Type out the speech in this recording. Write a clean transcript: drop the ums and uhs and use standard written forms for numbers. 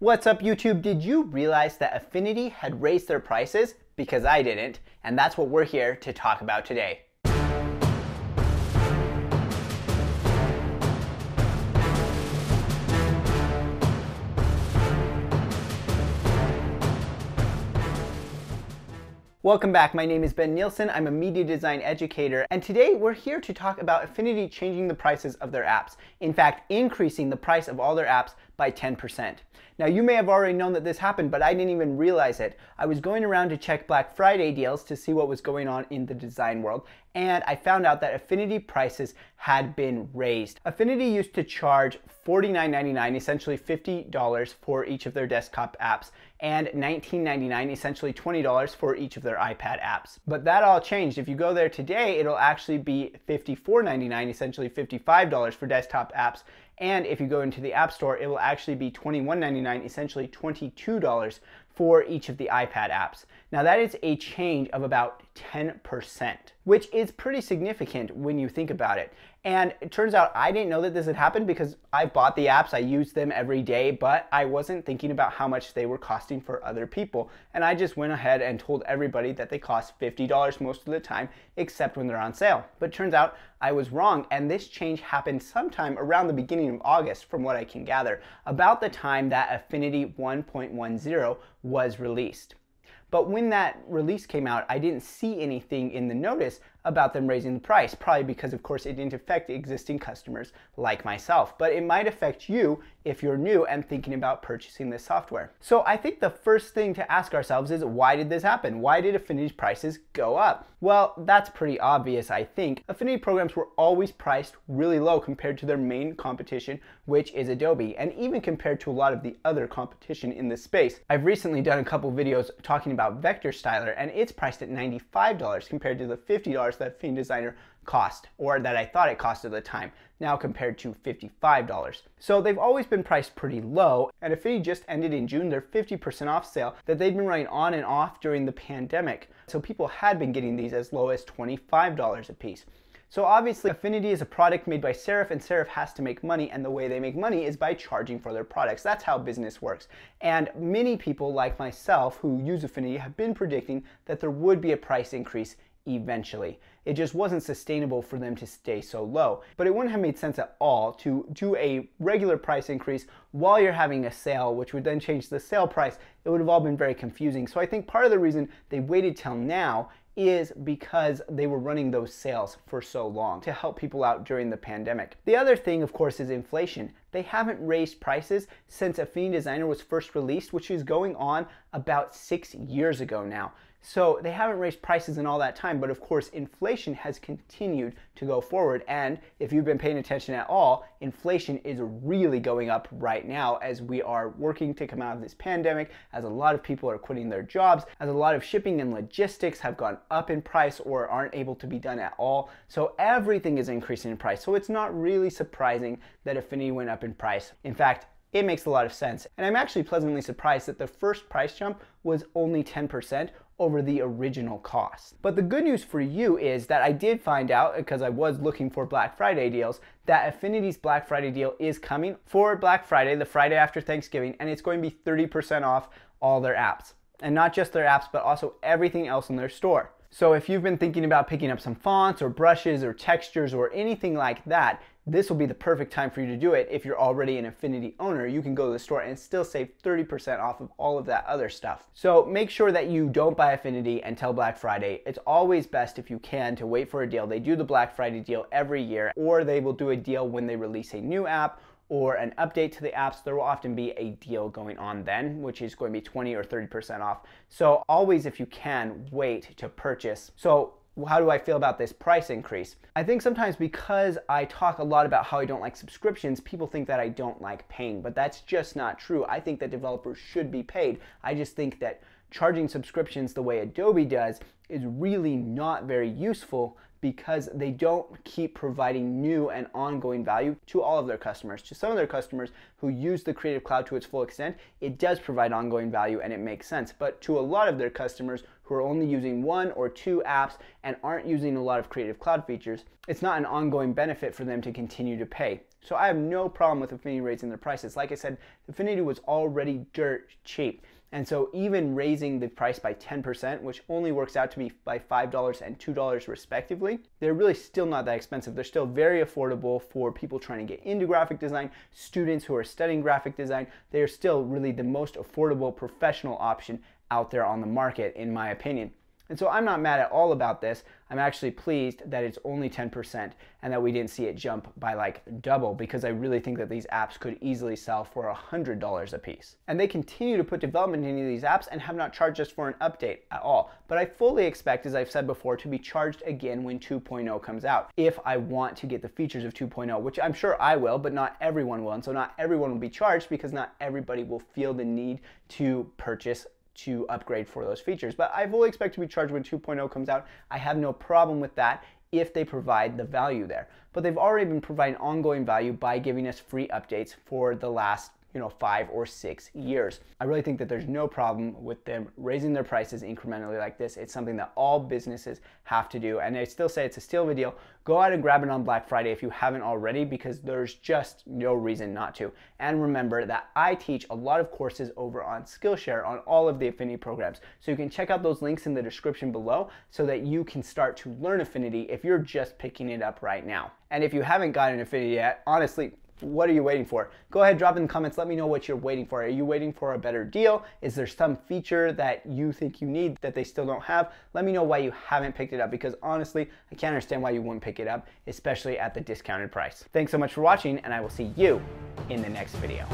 What's up YouTube? Did you realize that Affinity had raised their prices? Because I didn't, and that's what we're here to talk about today. Welcome back, my name is Ben Nielsen, I'm a media design educator, and today we're here to talk about Affinity changing the prices of their apps. In fact, increasing the price of all their apps by 10%. Now you may have already known that this happened, but I didn't even realize it. I was going around to check Black Friday deals to see what was going on in the design world, and I found out that Affinity prices had been raised. Affinity used to charge $49.99, essentially $50 for each of their desktop apps, and $19.99, essentially $20 for each of their iPad apps. But that all changed. If you go there today, it'll actually be $54.99, essentially $55 for desktop apps, and if you go into the App Store, it will actually be $21.99, essentially $22 for each of the iPad apps. Now that is a change of about 10%, which is pretty significant when you think about it. And it turns out I didn't know that this had happened because I bought the apps, I used them every day, but I wasn't thinking about how much they were costing for other people. And I just went ahead and told everybody that they cost $50 most of the time, except when they're on sale. But it turns out I was wrong, and this change happened sometime around the beginning of August, from what I can gather, about the time that Affinity 1.10 was released. But when that release came out, I didn't see anything in the notice about them raising the price, probably because of course it didn't affect existing customers like myself, but it might affect you if you're new and thinking about purchasing this software. So I think the first thing to ask ourselves is, why did this happen? Why did Affinity's prices go up? Well, that's pretty obvious, I think. Affinity programs were always priced really low compared to their main competition, which is Adobe, and even compared to a lot of the other competition in this space. I've recently done a couple videos talking about Vector Styler, and it's priced at $95 compared to the $50 that Affinity Designer cost, or that I thought it cost at the time, now compared to $55. So they've always been priced pretty low, and Affinity just ended in June their 50% off sale that they'd been running on and off during the pandemic. So people had been getting these as low as $25 a piece. So obviously Affinity is a product made by Serif, and Serif has to make money, and the way they make money is by charging for their products. That's how business works. And many people like myself who use Affinity have been predicting that there would be a price increase eventually. It just wasn't sustainable for them to stay so low. But it wouldn't have made sense at all to do a regular price increase while you're having a sale, which would then change the sale price. It would have all been very confusing. So I think part of the reason they waited till now is because they were running those sales for so long to help people out during the pandemic. The other thing, of course, is inflation. They haven't raised prices since Affinity Designer was first released, which is going on about 6 years ago now. So they haven't raised prices in all that time, but of course inflation has continued to go forward, and if you've been paying attention at all, inflation is really going up right now as we are working to come out of this pandemic, as a lot of people are quitting their jobs, as a lot of shipping and logistics have gone up in price or aren't able to be done at all. So everything is increasing in price, so it's not really surprising that Affinity went up in price. In fact, it makes a lot of sense, and I'm actually pleasantly surprised that the first price jump was only 10% over the original cost. But the good news for you is that I did find out, because I was looking for Black Friday deals, that Affinity's Black Friday deal is coming for Black Friday, the Friday after Thanksgiving, and it's going to be 30% off all their apps. And not just their apps, but also everything else in their store. So if you've been thinking about picking up some fonts or brushes or textures or anything like that, this will be the perfect time for you to do it. If you're already an Affinity owner, you can go to the store and still save 30% off of all of that other stuff. So make sure that you don't buy Affinity until Black Friday. It's always best, if you can, to wait for a deal. They do the Black Friday deal every year, or they will do a deal when they release a new app or an update to the apps. There will often be a deal going on then, which is going to be 20 or 30% off. So always, if you can, wait to purchase. So how do I feel about this price increase? I think sometimes because I talk a lot about how I don't like subscriptions, people think that I don't like paying, but that's just not true. I think that developers should be paid. I just think that charging subscriptions the way Adobe does is really not very useful because they don't keep providing new and ongoing value to all of their customers. To some of their customers who use the Creative Cloud to its full extent, it does provide ongoing value and it makes sense. But to a lot of their customers who are only using one or two apps and aren't using a lot of Creative Cloud features, it's not an ongoing benefit for them to continue to pay. So I have no problem with Affinity raising their prices. Like I said, Affinity was already dirt cheap. And so even raising the price by 10%, which only works out to be by $5 and $2 respectively, they're really still not that expensive. They're still very affordable for people trying to get into graphic design, students who are studying graphic design. They're still really the most affordable professional option out there on the market, in my opinion. And so I'm not mad at all about this. I'm actually pleased that it's only 10% and that we didn't see it jump by like double, because I really think that these apps could easily sell for $100 a piece. And they continue to put development into these apps and have not charged us for an update at all. But I fully expect, as I've said before, to be charged again when 2.0 comes out, if I want to get the features of 2.0, which I'm sure I will, but not everyone will. And so not everyone will be charged, because not everybody will feel the need to purchase to upgrade for those features. But I fully expect to be charged when 2.0 comes out. I have no problem with that if they provide the value there. But they've already been providing ongoing value by giving us free updates for the last 5 or 6 years. I really think that there's no problem with them raising their prices incrementally like this. It's something that all businesses have to do. And I still say it's a steal of a deal. Go out and grab it on Black Friday if you haven't already, because there's just no reason not to. And remember that I teach a lot of courses over on Skillshare on all of the Affinity programs. So you can check out those links in the description below so that you can start to learn Affinity if you're just picking it up right now. And if you haven't gotten Affinity yet, honestly, what are you waiting for? Go ahead, drop in the comments, let me know what you're waiting for. Are you waiting for a better deal? Is there some feature that you think you need that they still don't have? Let me know why you haven't picked it up, because honestly, I can't understand why you wouldn't pick it up, especially at the discounted price. Thanks so much for watching, and I will see you in the next video.